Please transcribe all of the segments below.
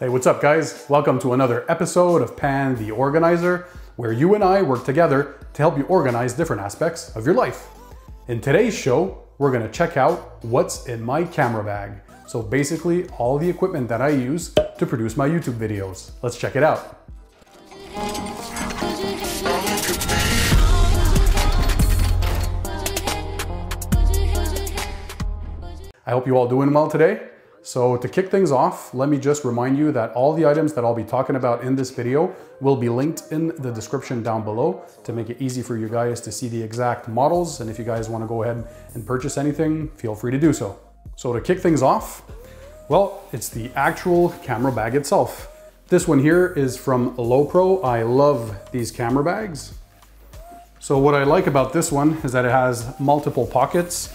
Hey, what's up guys? Welcome to another episode of Pan the Organizer, where you and I work together to help you organize different aspects of your life. In today's show, we're gonna check out what's in my camera bag. So basically all the equipment that I use to produce my YouTube videos. Let's check it out. I hope you all doing well today. So to kick things off, let me just remind you that all the items that I'll be talking about in this video will be linked in the description down below to make it easy for you guys to see the exact models. And if you guys want to go ahead and purchase anything, feel free to do so. So to kick things off, well, it's the actual camera bag itself. This one here is from Lowepro. I love these camera bags. So what I like about this one is that it has multiple pockets.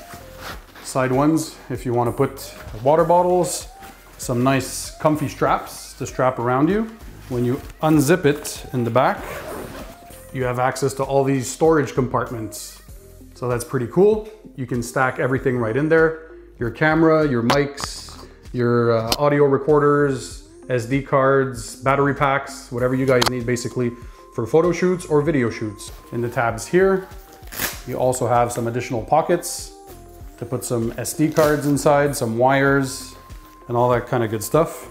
Side ones if you want to put water bottles, some nice comfy straps to strap around you. When you unzip it in the back, you have access to all these storage compartments. So that's pretty cool. You can stack everything right in there. Your camera, your mics, your audio recorders, SD cards, battery packs, whatever you guys need basically for photo shoots or video shoots. In the tabs here, you also have some additional pockets to put some SD cards inside, some wires, and all that kind of good stuff.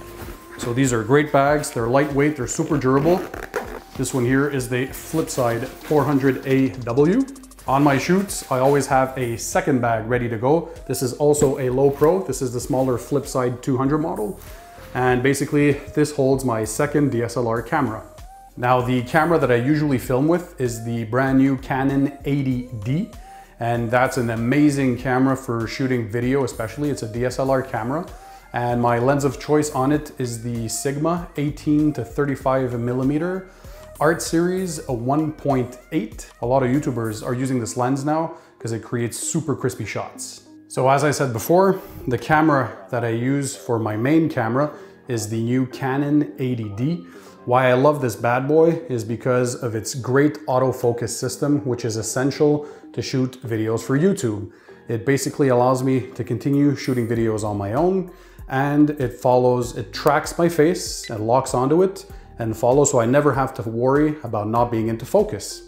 So these are great bags. They're lightweight, they're super durable. This one here is the Flipside 400AW. On my shoots, I always have a second bag ready to go. This is also a Lowepro. This is the smaller Flipside 200 model. And basically this holds my second DSLR camera. Now the camera that I usually film with is the brand new Canon 80D. And that's an amazing camera for shooting video, especially. It's a DSLR camera. And my lens of choice on it is the Sigma 18-35mm Art Series 1.8. A lot of YouTubers are using this lens now because it creates super crispy shots. So as I said before, the camera that I use for my main camera is the new Canon 80D. Why I love this bad boy is because of its great autofocus system, which is essential to shoot videos for YouTube. It basically allows me to continue shooting videos on my own, and it tracks my face and locks onto it and follows, so I never have to worry about not being into focus.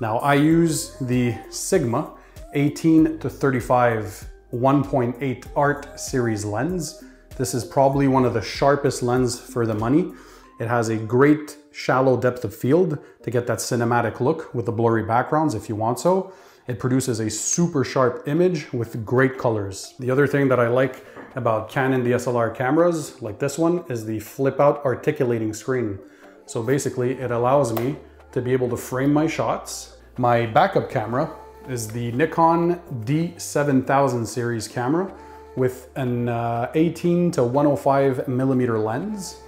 Now I use the Sigma 18-35 1.8 Art Series lens. This is probably one of the sharpest lenses for the money. It has a great shallow depth of field to get that cinematic look with the blurry backgrounds if you want so. It produces a super sharp image with great colors. The other thing that I like about Canon DSLR cameras like this one is the flip out articulating screen. So basically it allows me to be able to frame my shots. My backup camera is the Nikon D7000 series camera with an 18-105mm lens.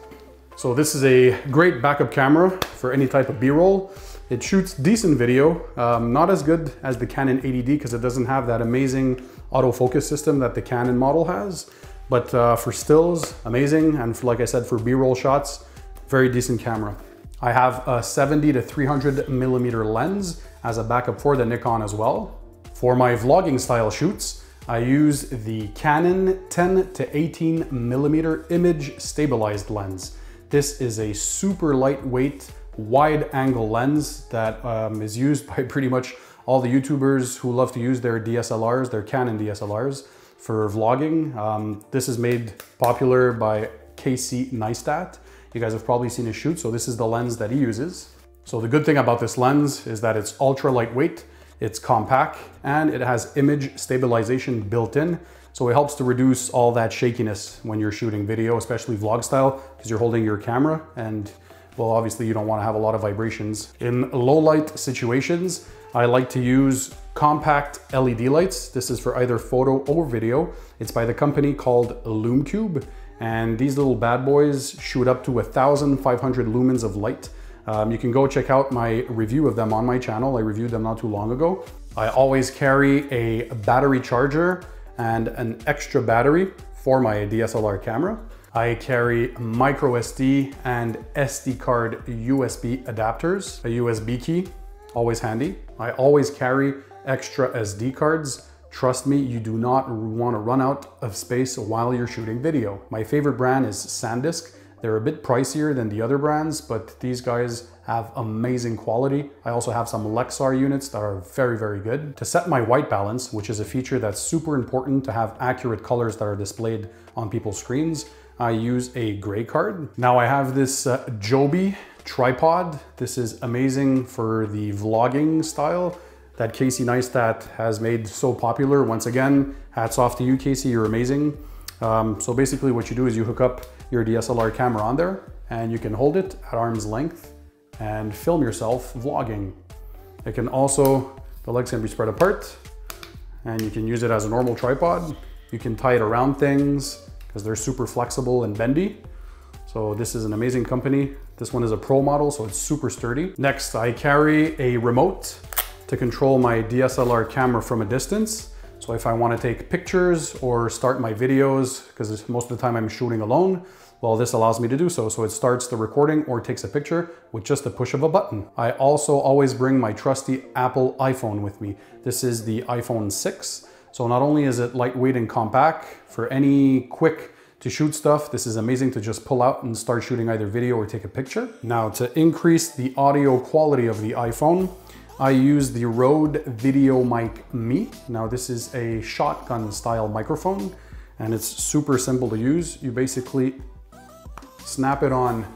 So this is a great backup camera for any type of B-roll. It shoots decent video, not as good as the Canon 80D because it doesn't have that amazing autofocus system that the Canon model has. But for stills, amazing. And for, like I said, for B-roll shots, very decent camera. I have a 70-300mm lens as a backup for the Nikon as well. For my vlogging style shoots, I use the Canon 10-18mm image stabilized lens. This is a super lightweight, wide angle lens that is used by pretty much all the YouTubers who love to use their DSLRs, their Canon DSLRs for vlogging. This is made popular by Casey Neistat. You guys have probably seen his shoot, so this is the lens that he uses. So the good thing about this lens is that it's ultra lightweight, it's compact, and it has image stabilization built in. So it helps to reduce all that shakiness when you're shooting video, especially vlog style, because you're holding your camera and, well, obviously you don't want to have a lot of vibrations. In low light situations, I like to use compact LED lights. This is for either photo or video. It's by the company called Lume Cube. And these little bad boys shoot up to 1,500 lumens of light. You can go check out my review of them on my channel. I reviewed them not too long ago. I always carry a battery charger and an extra battery for my DSLR camera. I carry micro SD and SD card USB adapters, a USB key, always handy. I always carry extra SD cards. Trust me, you do not want to run out of space while you're shooting video. My favorite brand is SanDisk. They're a bit pricier than the other brands, but these guys have amazing quality. I also have some Lexar units that are very, very good. To set my white balance, which is a feature that's super important to have accurate colors that are displayed on people's screens, I use a gray card. Now I have this Joby tripod. This is amazing for the vlogging style that Casey Neistat has made so popular. Once again, hats off to you, Casey, you're amazing. So basically what you do is you hook up your DSLR camera on there and you can hold it at arm's length and film yourself vlogging. It can also, the legs can be spread apart and you can use it as a normal tripod. You can tie it around things because they're super flexible and bendy. So this is an amazing company. This one is a Pro model, so it's super sturdy. Next, I carry a remote to control my DSLR camera from a distance. So if I want to take pictures or start my videos, because most of the time I'm shooting alone, well, this allows me to do so. So it starts the recording or takes a picture with just the push of a button. I also always bring my trusty Apple iPhone with me. This is the iPhone 6. So not only is it lightweight and compact for any quick to shoot stuff, this is amazing to just pull out and start shooting either video or take a picture. Now to increase the audio quality of the iPhone, I use the Rode VideoMic Me. Now this is a shotgun style microphone and it's super simple to use. You basically snap it on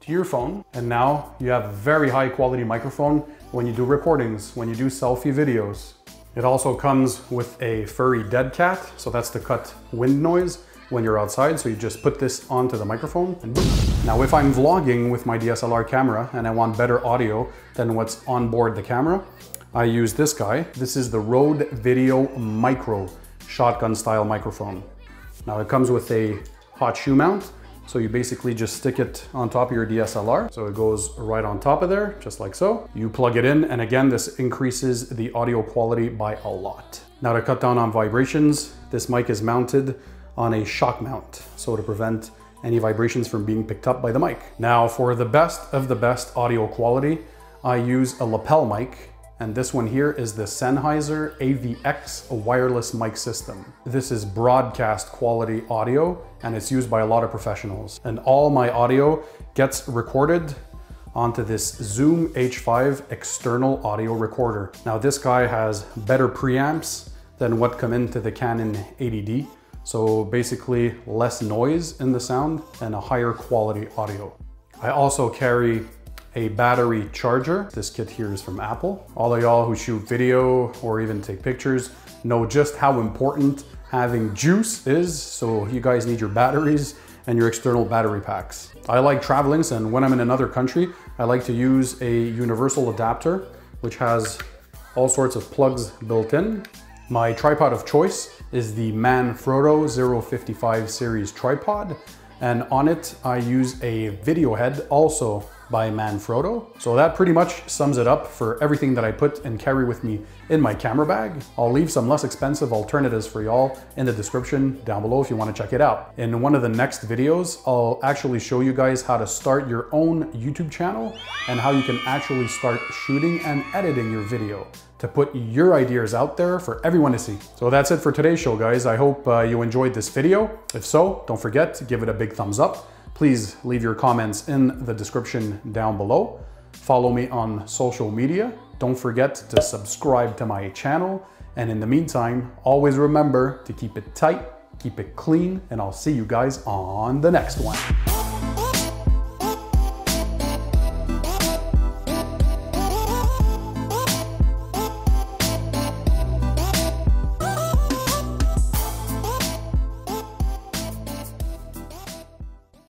to your phone and now you have a very high quality microphone when you do recordings, when you do selfie videos. It also comes with a furry dead cat. So that's to cut wind noise when you're outside. So you just put this onto the microphone and boom. Now, if I'm vlogging with my DSLR camera and I want better audio than what's on board the camera, I use this guy. This is the Rode Video Micro shotgun style microphone. Now it comes with a hot shoe mount. So you basically just stick it on top of your DSLR. So it goes right on top of there, just like so. You plug it in. And again, this increases the audio quality by a lot. Now to cut down on vibrations, this mic is mounted on a shock mount. So to prevent any vibrations from being picked up by the mic. Now for the best of the best audio quality, I use a lapel mic, and this one here is the Sennheiser AVX wireless mic system. This is broadcast quality audio and it's used by a lot of professionals. And all my audio gets recorded onto this Zoom H5 external audio recorder. Now this guy has better preamps than what come into the Canon 80D. So basically less noise in the sound and a higher quality audio. I also carry a battery charger. This kit here is from Apple. All of y'all who shoot video or even take pictures know just how important having juice is. So you guys need your batteries and your external battery packs. I like traveling, and when I'm in another country, I like to use a universal adapter, which has all sorts of plugs built in. My tripod of choice is the Manfrotto 055 series tripod, and on it I use a video head also by Manfrotto. So that pretty much sums it up for everything that I put and carry with me in my camera bag. I'll leave some less expensive alternatives for y'all in the description down below if you want to check it out. In one of the next videos, I'll actually show you guys how to start your own YouTube channel and how you can actually start shooting and editing your video to put your ideas out there for everyone to see. So that's it for today's show, guys. I hope you enjoyed this video. If so, don't forget to give it a big thumbs up. Please leave your comments in the description down below. Follow me on social media. Don't forget to subscribe to my channel. And in the meantime, always remember to keep it tight, keep it clean, and I'll see you guys on the next one.